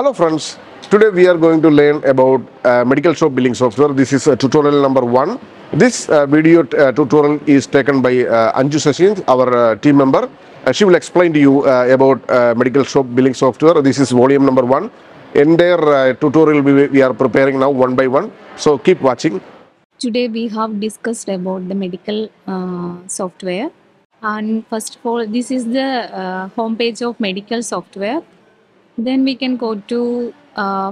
Hello friends, today we are going to learn about medical shop billing software. This is tutorial number 1. This video tutorial is taken by Anju Sashin, our team member. She will explain to you about medical shop billing software. This is volume number 1. Entire tutorial we are preparing now one by one. So keep watching. Today we have discussed about the medical software. And first of all, this is the homepage of medical software. Then we can go to,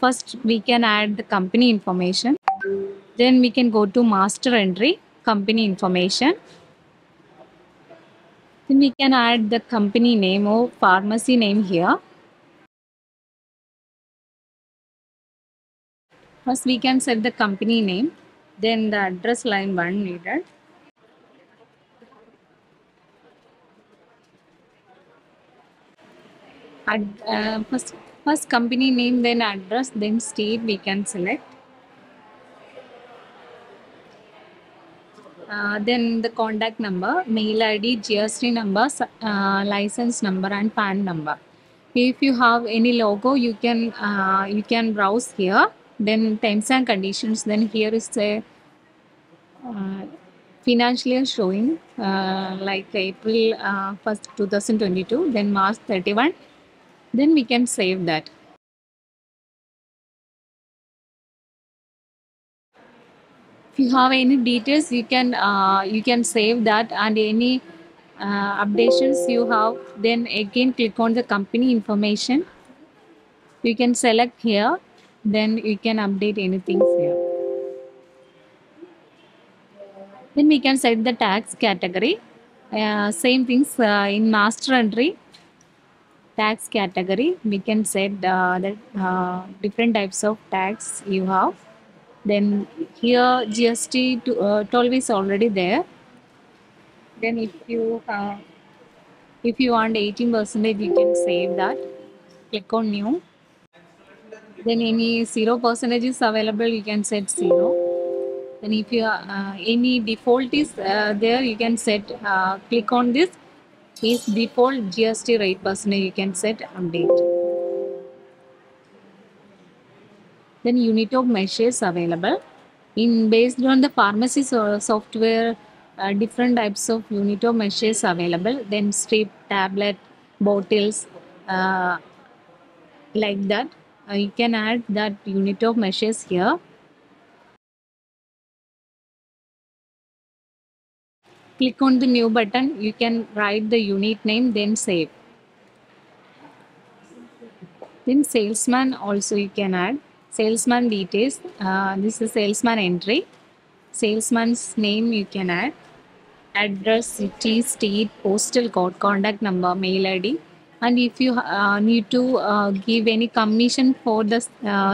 first we can add the company information. Then we can go to master entry, company information. Then we can add the company name or pharmacy name here. First we can set the company name, then the address line 1 needed. First company name, then address, then state we can select. Then the contact number, mail ID, GST number, license number and PAN number. If you have any logo, you can browse here. Then terms and conditions. Then here is a financial year showing like April 1st 2022, then March 31. Then we can save that. If you have any details, you can save that, and any updations you have, then again click on the company information. You can select here, then you can update anything here. Then we can set the tax category. Same things in master entry. Tax category, we can set different types of tax you have. Then here GST 12 is already there. Then if you want 18%, you can save that. Click on new. Then any 0% is available, you can set 0. Then if you any default is there, you can set. Click on this. Is default GST rate percentage, you can set update. Then unit of measures available. Based on the pharmacy software, different types of unit of measures available. Then strip, tablet, bottles, like that. You can add that unit of measures here. Click on the new button, you can write the unit name, then save. Then salesman also you can add. Salesman details, this is salesman entry. Salesman's name you can add. Address, city, state, postal code, contact number, mail ID. And if you need to give any commission for the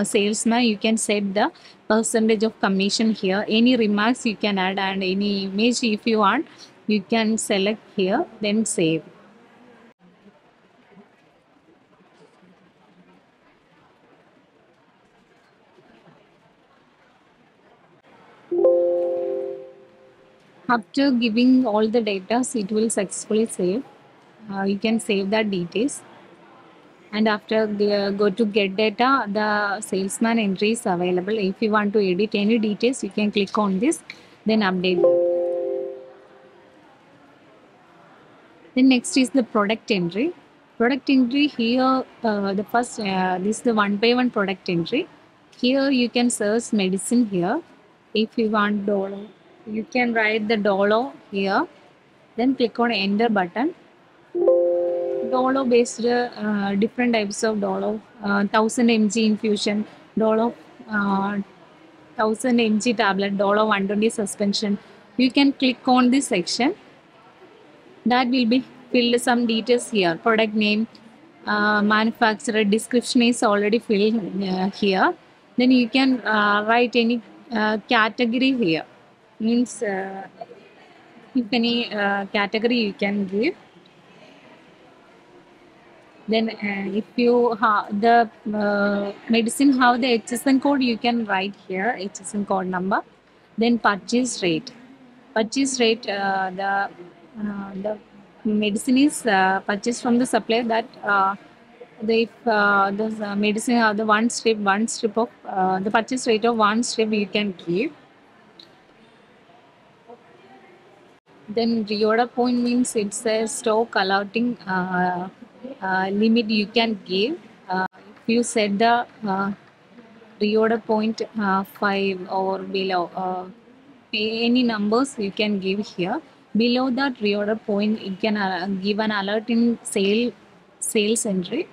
salesman, you can set the percentage of commission here. Any remarks you can add, and any image if you want, you can select here, then save. After giving all the data, it will successfully save. You can save that details, and after go to get data, the salesman entry is available. If you want to edit any details, you can click on this, then update them. Then next is the product entry. Product entry here, the first this is the one by one product entry. Here you can search medicine here. If you want dollar, you can write the dollar here, then click on enter button. Dollar based different types of dollar, 1000 mg infusion, dollar 1000 mg tablet, dollar 120 suspension. You can click on this section. That will be filled some details here. Product name, manufacturer, description is already filled here. Then you can write any category here. Means if any category you can give. Then if you have the medicine, how the HSN code, you can write here, HSN code number. Then purchase rate. Purchase rate, the medicine is purchased from the supplier, that If the medicine have the one strip of the purchase rate of one strip you can give. Then reorder point means it's a stock allotting limit you can give. If you set the reorder point 5 or below, any numbers you can give here. Below that reorder point, you can give an alert in sales entry.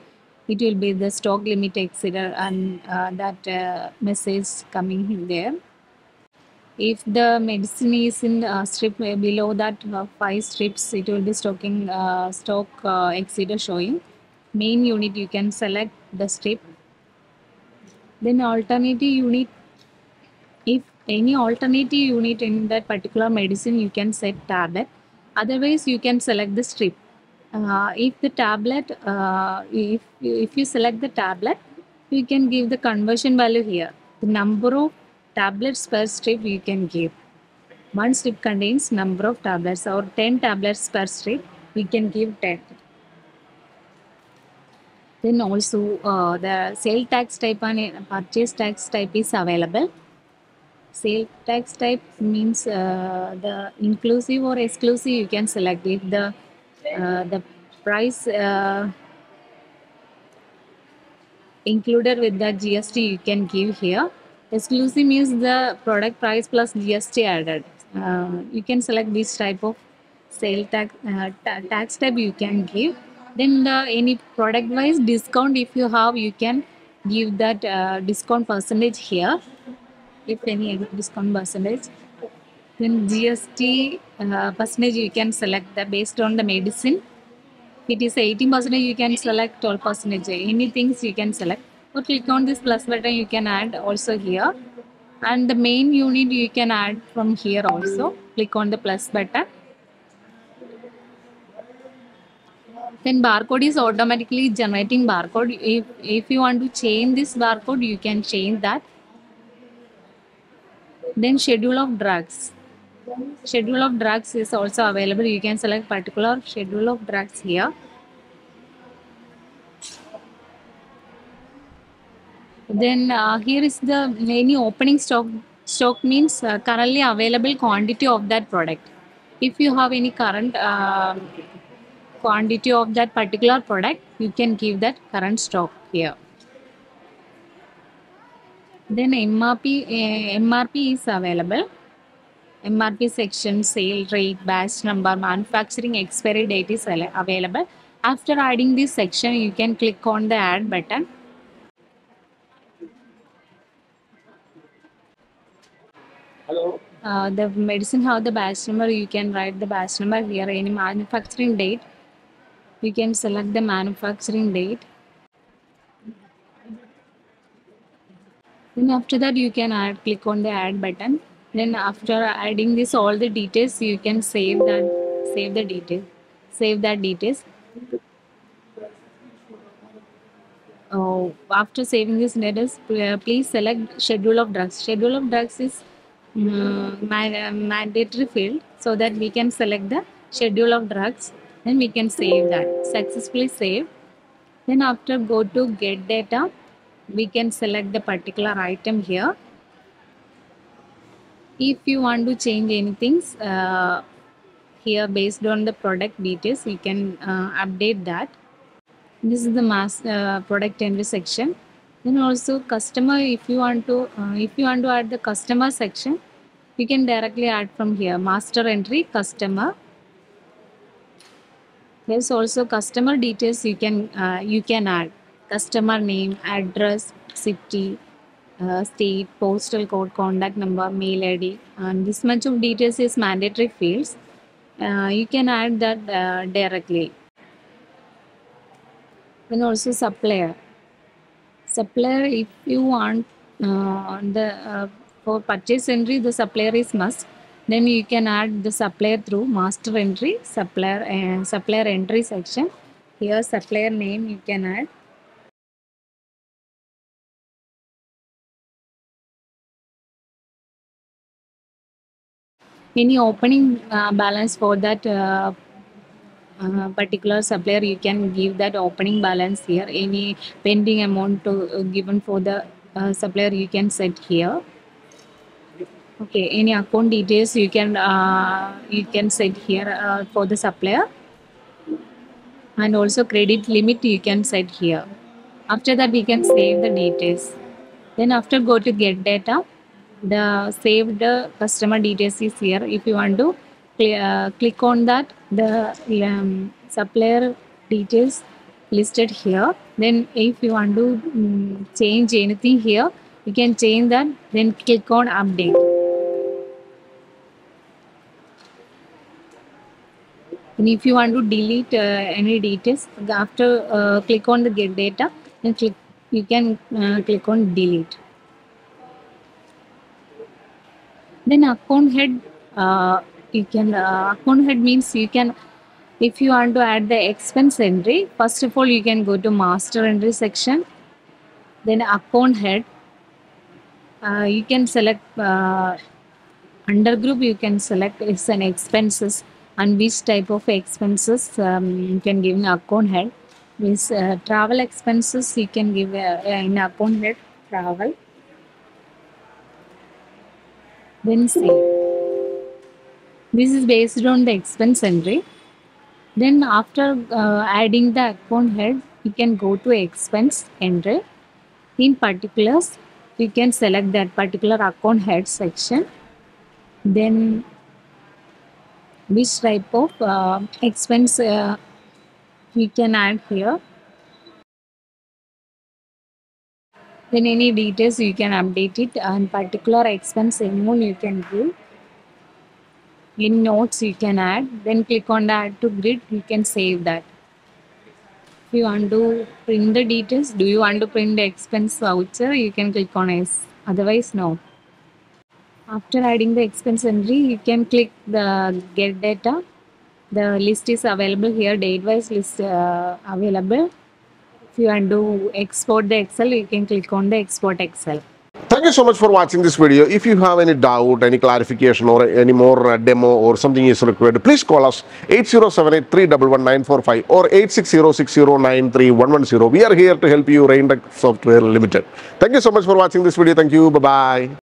It will be the stock limit exceeder and that message coming in there. If the medicine is in strip below that 5 strips, it will be stocking stock exceeder showing. Main unit you can select the strip. Then alternative unit, if any alternative unit in that particular medicine you can set tablet, otherwise you can select the strip. If the tablet, if you select the tablet, you can give the conversion value here. The number of tablets per strip you can give. One strip contains number of tablets, or 10 tablets per strip, we can give 10. Then also the sale tax type and purchase tax type is available. Sale tax type means the inclusive or exclusive you can select. If the price included with the GST you can give here. Exclusive means the product price plus GST added. You can select this type of sale tax tax type you can give. Then any product wise discount if you have, you can give that discount percentage here. If any discount percentage, then GST percentage you can select the based on the medicine. If it is 18%, you can select 12%. Any things you can select. Or click on this plus button, you can add also here. And the main unit you can add from here also. Click on the plus button. Then barcode is automatically generating barcode. If you want to change this barcode, you can change that. Then schedule of drugs. Schedule of drugs is also available. You can select particular schedule of drugs here. Then here is the any opening stock. Stock means currently available quantity of that product. If you have any current quantity of that particular product, you can give that current stock here. Then MRP is available. MRP section, sale rate, batch number, manufacturing expiry date is available. After adding this section, you can click on the add button. Hello. The medicine have the batch number. You can write the batch number here. Any manufacturing date, you can select the manufacturing date. Then after that you can click on the add button. Then after adding this all the details, you can save the details. Oh, after saving this details, please select schedule of drugs. Schedule of drugs is mandatory field, so that we can select the schedule of drugs. Then we can save that. Successfully save. Then after go to get data. We can select the particular item here. If you want to change anything here based on the product details, you can update that. This is the product entry section. Then also customer, if you want to add the customer section, you can directly add from here. Master entry, customer. There's also customer details you can add. Customer name, address, city, state, postal code, contact number, mail ID, and this much of details is mandatory fields. You can add that directly. Then also supplier. Supplier, if you want for purchase entry, the supplier is must. Then you can add the supplier through master entry, supplier and supplier entry section. Here supplier name you can add. Any opening balance for that particular supplier, you can give that opening balance here. Any pending amount to, given for the supplier, you can set here. Okay, any account details you can set here for the supplier, and also credit limit you can set here. After that, we can save the details. Then after, go to get data. The saved customer details is here. If you want to click on that, the supplier details listed here. Then if you want to change anything here, you can change that. Then click on update. And if you want to delete any details, after click on the get data, and click, you can click on delete. Then account head, you can account head means you can, if you want to add the expense entry, first of all you can go to master entry section, then account head, you can select under group, you can select it's an expenses, and which type of expenses you can give in account head. Means travel expenses you can give in account head travel. Then save. This is based on the expense entry. Then after adding the account head, you can go to expense entry. In particulars, you can select that particular account head section. Then which type of expense you can add here. Then any details you can update it, and particular expense amount you can give. In notes you can add. Then click on the add to grid, you can save that. If you want to print the details, do you want to print the expense voucher, you can click on yes. Otherwise no. After adding the expense entry, you can click the get data. The list is available here, date wise list available. If you want to export the Excel, you can click on the export Excel. Thank you so much for watching this video. If you have any doubt, any clarification, or any more demo or something is required, please call us 8078311945 or 8606093110. We are here to help you, RAINTECH Software Limited. Thank you so much for watching this video. Thank you. Bye-bye.